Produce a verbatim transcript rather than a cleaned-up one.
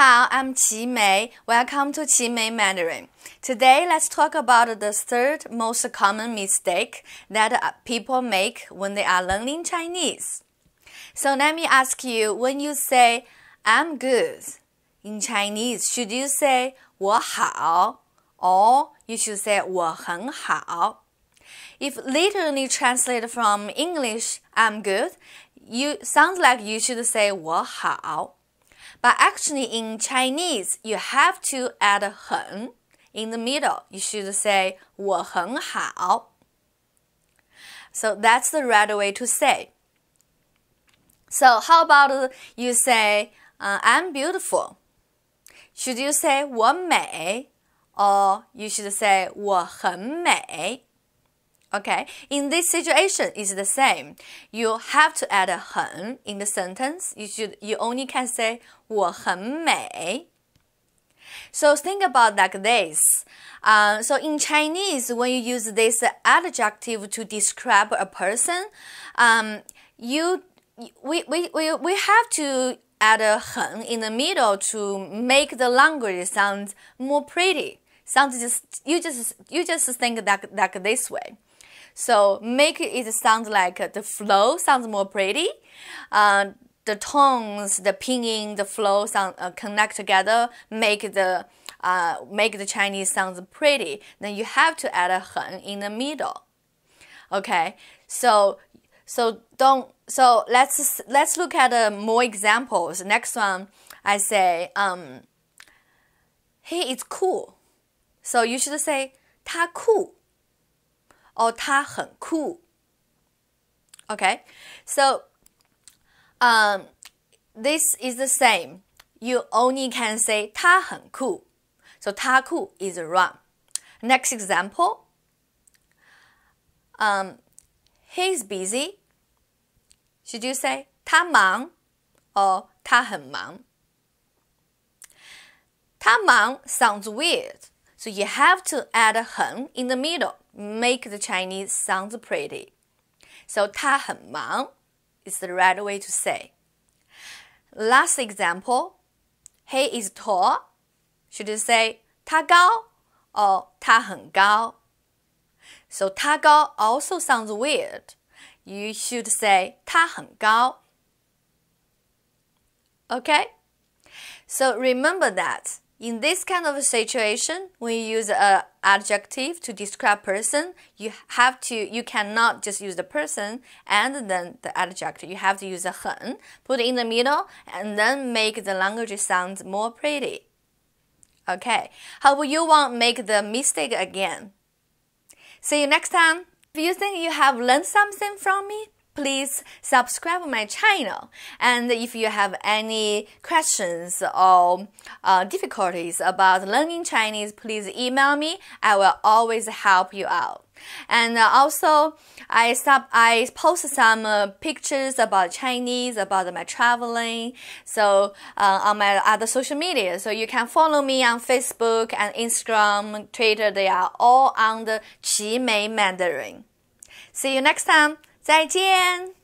好, I'm Qi Mei. Welcome to Qimei Mandarin. Today, let's talk about the third most common mistake that people make when they are learning Chinese. So let me ask you, when you say, I'm good, in Chinese, should you say, 我好, or you should say, 我很好? If literally translated from English, I'm good, you sounds like you should say, 我好. But actually in Chinese, you have to add 很 in the middle. You should say 我很好. So that's the right way to say. So how about you say uh, I'm beautiful? Should you say 我美 or you should say 我很美? Okay, in this situation, it's the same. You have to add a 很 in the sentence. You should, you only can say 我很美. So think about like this. Uh, so in Chinese, when you use this adjective to describe a person, um, you we we we we have to add a 很 in the middle to make the language sound more pretty. Sounds just you just you just think like like this way. So make it sound like the flow sounds more pretty. Uh, the tones, the pinyin, the flow sound uh, connect together, make the uh, make the Chinese sounds pretty. Then you have to add a 很 in the middle. Okay. So so don't so let's let's look at uh, more examples. Next one, I say um. He is cool. So you should say 他酷. Or 他很酷. Okay, so um, this is the same. You only can say 他很酷. So 他酷 is wrong. Next example. Um, he's busy. Should you say 他忙 or 他很忙? 他忙 sounds weird. So you have to add a 很 in the middle. Make the Chinese sound pretty. So 他很忙 is the right way to say. Last example, he is tall. Should you say 他高 or 他很高? So 他高 also sounds weird. You should say 他很高. Okay? So remember that. In this kind of a situation, when you use an adjective to describe person, you have to, you cannot just use the person and then the adjective. You have to use a 很, put it in the middle, and then make the language sound more pretty. Okay, how will you want to make the mistake again? See you next time. If you think you have learned something from me, please subscribe my channel, and if you have any questions or uh, difficulties about learning Chinese, please email me. I will always help you out. And uh, also, I sub I post some uh, pictures about Chinese, about my traveling, so uh, on my other social media. So you can follow me on Facebook and Instagram, Twitter. They are all on the Qimei Mandarin. See you next time. 再见